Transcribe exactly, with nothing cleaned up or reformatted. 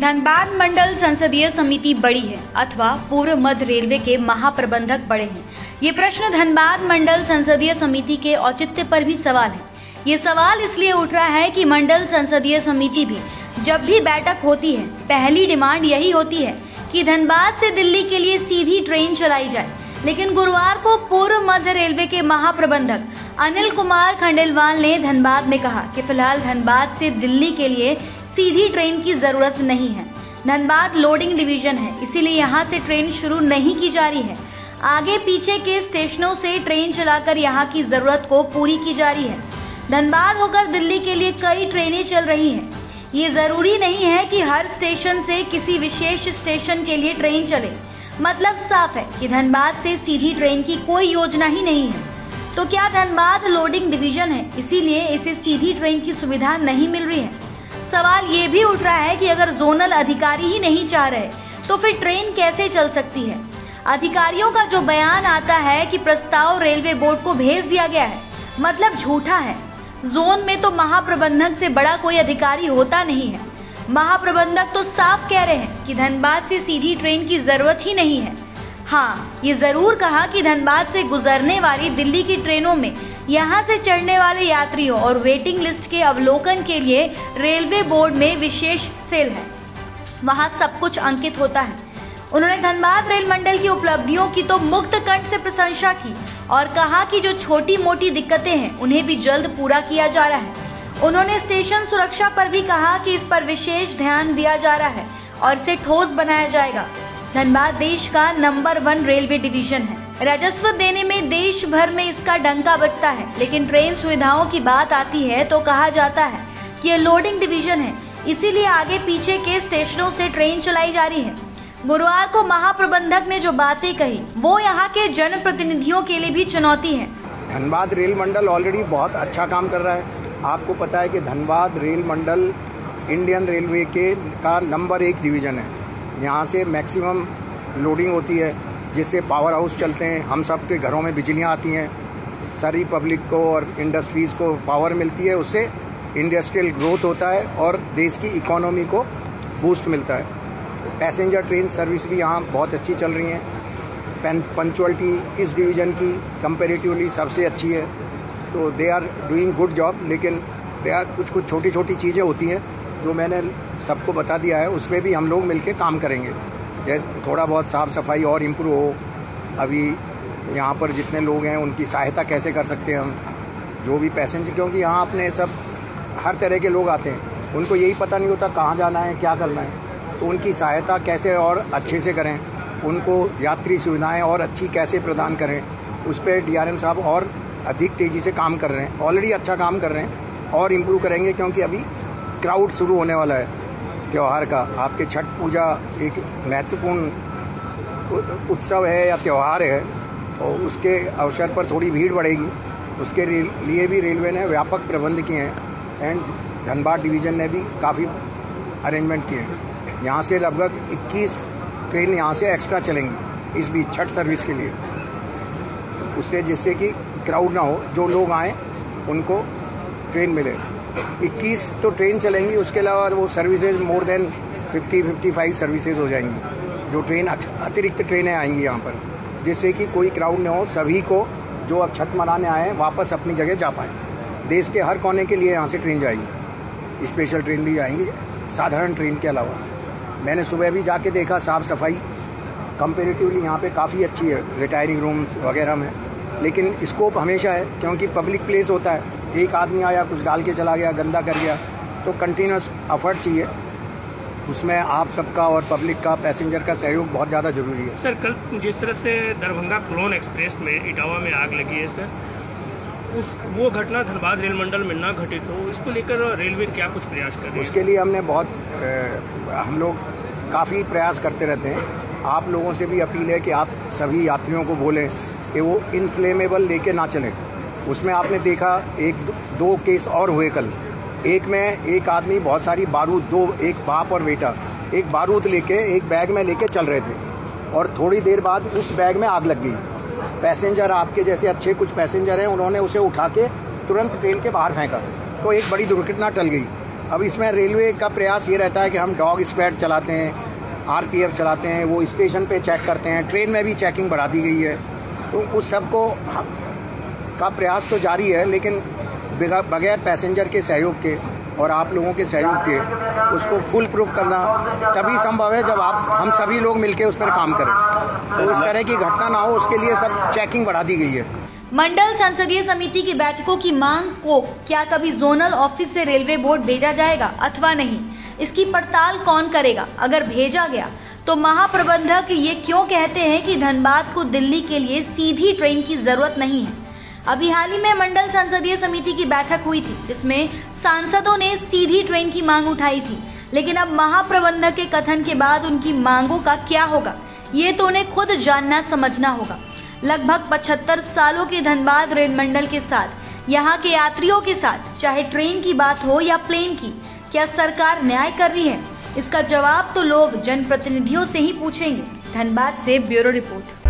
धनबाद मंडल संसदीय समिति बड़ी है अथवा पूर्व मध्य रेलवे के महाप्रबंधक बड़े हैं, ये प्रश्न धनबाद मंडल संसदीय समिति के औचित्य पर भी सवाल है। ये सवाल इसलिए उठ रहा है कि मंडल संसदीय समिति भी जब भी बैठक होती है, पहली डिमांड यही होती है कि धनबाद से दिल्ली के लिए सीधी ट्रेन चलाई जाए। लेकिन गुरुवार को पूर्व मध्य रेलवे के महाप्रबंधक अनिल कुमार खंडेलवाल ने धनबाद में कहा कि फिलहाल धनबाद से दिल्ली के लिए सीधी ट्रेन की जरूरत नहीं है। धनबाद लोडिंग डिवीजन है, इसीलिए यहाँ से ट्रेन शुरू नहीं की जा रही है। आगे पीछे के स्टेशनों से ट्रेन चलाकर यहाँ की जरूरत को पूरी की जा रही है। धनबाद होकर दिल्ली के लिए कई ट्रेनें चल रही हैं। ये जरूरी नहीं है कि हर स्टेशन से किसी विशेष स्टेशन के लिए ट्रेन चले। मतलब साफ है कि धनबाद से सीधी ट्रेन की कोई योजना ही नहीं है। तो क्या धनबाद लोडिंग डिवीजन है, इसीलिए इसे सीधी ट्रेन की सुविधा नहीं मिल रही है? सवाल ये भी उठ रहा है कि अगर जोनल अधिकारी ही नहीं चाह रहे तो फिर ट्रेन कैसे चल सकती है? अधिकारियों का जो बयान आता है कि प्रस्ताव रेलवे बोर्ड को भेज दिया गया है, मतलब झूठा है। जोन में तो महाप्रबंधक से बड़ा कोई अधिकारी होता नहीं है। महाप्रबंधक तो साफ कह रहे हैं कि धनबाद से सीधी ट्रेन की जरूरत ही नहीं है। हाँ, ये जरूर कहा कि धनबाद से गुजरने वाली दिल्ली की ट्रेनों में यहाँ से चढ़ने वाले यात्रियों और वेटिंग लिस्ट के अवलोकन के लिए रेलवे बोर्ड में विशेष सेल है, वहाँ सब कुछ अंकित होता है। उन्होंने धनबाद रेल मंडल की उपलब्धियों की तो मुक्त कंठ से प्रशंसा की और कहा कि जो छोटी मोटी दिक्कतें हैं उन्हें भी जल्द पूरा किया जा रहा है। उन्होंने स्टेशन सुरक्षा पर भी कहा कि इस पर विशेष ध्यान दिया जा रहा है और इसे ठोस बनाया जाएगा। धनबाद देश का नंबर वन रेलवे डिवीजन है। राजस्व देने में देश भर में इसका डंका बजता है, लेकिन ट्रेन सुविधाओं की बात आती है तो कहा जाता है कि ये लोडिंग डिवीजन है, इसीलिए आगे पीछे के स्टेशनों से ट्रेन चलाई जा रही है। गुरुवार को महाप्रबंधक ने जो बातें कही वो यहाँ के जनप्रतिनिधियों के लिए भी चुनौती है। धनबाद रेल मंडल ऑलरेडी बहुत अच्छा काम कर रहा है। आपको पता है कि धनबाद रेल मंडल इंडियन रेलवे के का नंबर एक डिवीजन है। यहाँ से मैक्सिमम लोडिंग होती है, जिससे पावर हाउस चलते हैं, हम सब के घरों में बिजलियाँ आती हैं, सारी पब्लिक को और इंडस्ट्रीज़ को पावर मिलती है। उससे इंडस्ट्रियल ग्रोथ होता है और देश की इकोनॉमी को बूस्ट मिलता है। पैसेंजर ट्रेन सर्विस भी यहाँ बहुत अच्छी चल रही है। पंक्चुअलिटी इस डिवीज़न की कंपेरेटिवली सबसे अच्छी है, तो they are doing good job. लेकिन दे आर कुछ कुछ छोटी छोटी चीज़ें होती हैं जो मैंने सबको बता दिया है, उसमें भी हम लोग मिलके काम करेंगे। जैसे थोड़ा बहुत साफ़ सफाई और इम्प्रूव हो, अभी यहाँ पर जितने लोग हैं उनकी सहायता कैसे कर सकते हैं हम, जो भी पैसेंजर, क्योंकि यहाँ अपने सब हर तरह के लोग आते हैं, उनको यही पता नहीं होता कहाँ जाना है, क्या करना है, तो उनकी सहायता कैसे और अच्छे से करें, उनको यात्री सुविधाएँ और अच्छी कैसे प्रदान करें, उस पर डी आर एम साहब और अधिक तेज़ी से काम कर रहे हैं। ऑलरेडी अच्छा काम कर रहे हैं और इम्प्रूव करेंगे, क्योंकि अभी क्राउड शुरू होने वाला है त्यौहार का। आपके छठ पूजा एक महत्वपूर्ण उत्सव है या त्यौहार है, और उसके अवसर पर थोड़ी भीड़ बढ़ेगी, उसके लिए भी रेलवे ने व्यापक प्रबंध किए हैं एंड धनबाद डिवीज़न ने भी काफ़ी अरेंजमेंट किए हैं। यहाँ से लगभग इक्कीस ट्रेन यहाँ से एक्स्ट्रा चलेंगी इस बीच छठ सर्विस के लिए, उससे जिससे कि क्राउड ना हो, जो लोग आएँ उनको ट्रेन मिले। इक्कीस तो ट्रेन चलेंगी, उसके अलावा वो सर्विसेज मोर देन पचास पचपन सर्विसेज हो जाएंगी, जो ट्रेन अतिरिक्त ट्रेनें आएंगी यहाँ पर, जिससे कि कोई क्राउड न हो, सभी को जो अब छठ मनाने आए हैं वापस अपनी जगह जा पाए। देश के हर कोने के लिए यहाँ से ट्रेन जाएगी, स्पेशल ट्रेन भी जाएंगी साधारण ट्रेन के अलावा। मैंने सुबह भी जाके देखा, साफ़ सफाई कंपेरेटिवली यहाँ पर काफ़ी अच्छी है, रिटायरिंग रूम्स वगैरह में। लेकिन स्कोप हमेशा है, क्योंकि पब्लिक प्लेस होता है, एक आदमी आया कुछ डाल के चला गया, गंदा कर गया, तो कंटिन्यूस एफर्ट चाहिए, उसमें आप सबका और पब्लिक का, पैसेंजर का सहयोग बहुत ज़्यादा जरूरी है। सर, कल जिस तरह से दरभंगा क्लोन एक्सप्रेस में इटावा में आग लगी है सर, उस वो घटना धनबाद रेल मंडल में ना घटित हो, इसको लेकर रेलवे क्या कुछ प्रयास कर रही है? उसके लिए हमने बहुत ए, हम लोग काफ़ी प्रयास करते रहते हैं। आप लोगों से भी अपील है कि आप सभी यात्रियों को बोलें कि वो इनफ्लेमेबल लेके ना चलें। उसमें आपने देखा एक दो केस और हुए कल, एक में एक आदमी बहुत सारी बारूद, दो एक बाप और बेटा एक बारूद लेके एक बैग में लेके चल रहे थे, और थोड़ी देर बाद उस बैग में आग लग गई। पैसेंजर आपके जैसे अच्छे कुछ पैसेंजर हैं, उन्होंने उसे उठा के तुरंत ट्रेन के बाहर फेंका, तो एक बड़ी दुर्घटना टल गई। अब इसमें रेलवे का प्रयास ये रहता है कि हम डॉग स्क्वाड चलाते हैं, आरपीएफ चलाते हैं, वो स्टेशन पे चेक करते हैं, ट्रेन में भी चेकिंग बढ़ा दी गई है। तो उस सब को का प्रयास तो जारी है, लेकिन बगैर पैसेंजर के सहयोग के और आप लोगों के सहयोग के उसको फुल प्रूफ करना तभी संभव है जब आप हम सभी लोग मिलकर उस पर काम करें। तो इस तरह की घटना ना हो उसके लिए सब चेकिंग बढ़ा दी गई है। मंडल संसदीय समिति की बैठकों की मांग को क्या कभी जोनल ऑफिस से रेलवे बोर्ड भेजा जाएगा अथवा नहीं, इसकी पड़ताल कौन करेगा? अगर भेजा गया तो महाप्रबंधक ये क्यों कहते हैं कि धनबाद को दिल्ली के लिए सीधी ट्रेन की जरूरत नहीं है? अभी हाल ही में मंडल संसदीय समिति की बैठक हुई थी जिसमें सांसदों ने सीधी ट्रेन की मांग उठाई थी, लेकिन अब महाप्रबंधक के कथन के बाद उनकी मांगों का क्या होगा ये तो उन्हें खुद जानना समझना होगा। लगभग पचहत्तर सालों के धनबाद रेल मंडल के साथ, यहाँ के यात्रियों के साथ, चाहे ट्रेन की बात हो या प्लेन की, क्या सरकार न्याय कर रही है? इसका जवाब तो लोग जनप्रतिनिधियों से ही पूछेंगे। धनबाद से ब्यूरो रिपोर्ट।